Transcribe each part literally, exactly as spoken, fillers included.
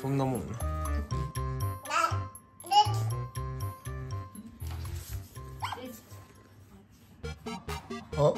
존나 먹네. 어?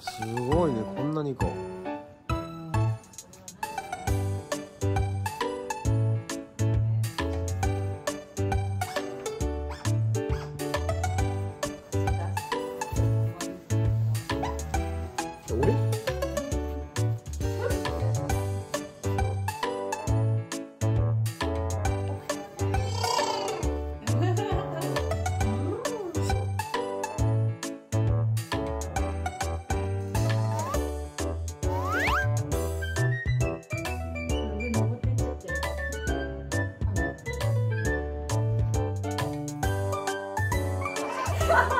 すごいね、こんなにか。 Ha ha ha!